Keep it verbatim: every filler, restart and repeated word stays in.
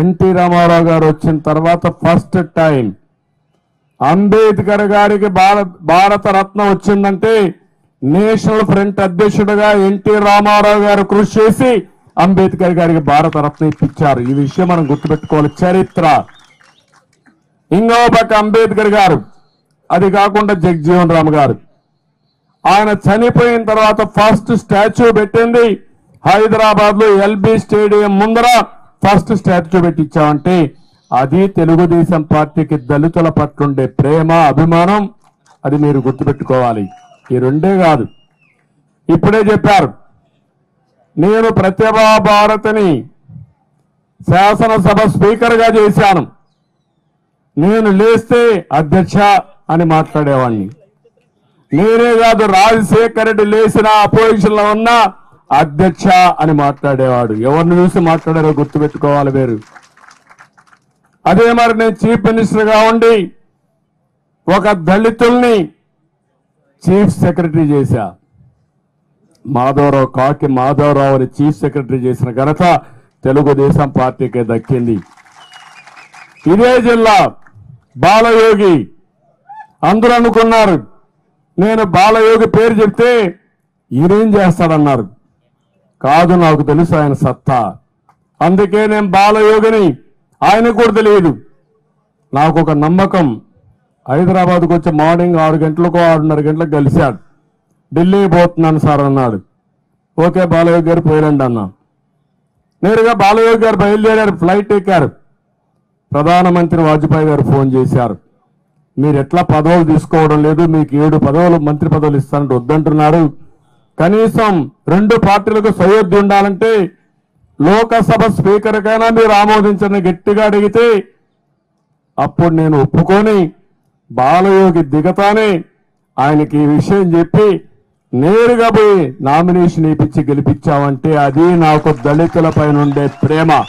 NT Rama Rao గారు వచ్చిన తర్వాత ఫస్ట్ టైం అంబేద్కర్ గారికి భారత రత్న వచ్చిందంటే నేషనల్ ఫ్రంట్ అధ్యక్షుడిగా ఎన్టీ రామారావు గారు కృషి చేసి అంబేద్కర్ గారికి భారత రత్న ఇచ్చారు। ఈ విషయం మనం గుర్తుపెట్టుకోవాలి। చరిత్ర ఇంకో పక్క అంబేద్కర్ గారు, అది కాకుండా జగజ్జీవన్ రామ్ గారు ఆయన చనిపోయిన తర్వాత ఫస్ట్ స్టాచ్యూ పెట్టింది హైదరాబాద్ లో ఎల్బీ స్టేడియం ముందర ఫస్ట్ స్టాచ్యూ పెట్టించామంటే అది తెలుగుదేశం పార్టీకి దళితుల పట్ల ఉండే ప్రేమ అభిమానం, అది మీరు గుర్తుపెట్టుకోవాలి। ఈ రెండే కాదు, ఇప్పుడే చెప్పారు నేను ప్రతిభా భారతిని శాసనసభ స్పీకర్గా చేశాను, నేను లేస్తే అధ్యక్ష అని మాట్లాడేవాడిని, నేనే కాదు రాజశేఖర్ రెడ్డి లేచిన అపోజిషన్ లో ఉన్న అధ్యక్ష అని మాట్లాడేవాడు। ఎవరిని చూసి మాట్లాడారో గుర్తుపెట్టుకోవాలి మీరు। అదే మరి నేను చీఫ్ మినిస్టర్ గా ఉండి ఒక దళితుల్ని చీఫ్ సెక్రటరీ చేశా, మాధవరావు కాకి మాధవరావు అని చీఫ్ సెక్రటరీ చేసిన ఘనత తెలుగుదేశం పార్టీకే దక్కింది। ఇదే జిల్లా బాలయోగి, అందరూ అనుకున్నారు నేను బాలయోగి పేరు చెప్తే ఈయనేం చేస్తాడన్నారు, కాదు నాకు తెలుసు ఆయన సత్తా, అందుకే నేను బాలయోగిని, ఆయన కూడా తెలియదు। నాకు ఒక నమ్మకం, హైదరాబాద్కు వచ్చి మార్నింగ్ ఆరు గంటలకు ఆరున్నర గంటలకు కలిశాడు, ఢిల్లీ పోతున్నాను సార్ అన్నాడు, ఓకే బాలయోగి గారు పోయిరండి అన్నా, నేరుగా బాలయోగి గారు బయలుదేరారు, ఫ్లైట్ ఎక్కారు, ప్రధానమంత్రి వాజ్పేయి గారు ఫోన్ చేశారు, మీరు ఎట్లా పదవులు తీసుకోవడం లేదు, మీకు ఏడు పదవులు మంత్రి పదవులు ఇస్తానంటే వద్దంటున్నారు, కనీసం రెండు పార్టీలకు సయోధ్య ఉండాలంటే లోకసభ స్పీకర్కైనా మీరు ఆమోదించని గట్టిగా అడిగితే అప్పుడు నేను ఒప్పుకొని బాలయోగి దిగతానే ఆయనకి ఈ విషయం చెప్పి నేరుగా పోయి నామినేషన్ వేయించి గెలిపించామంటే అది నాకు దళితుల పైన ఉండే ప్రేమ।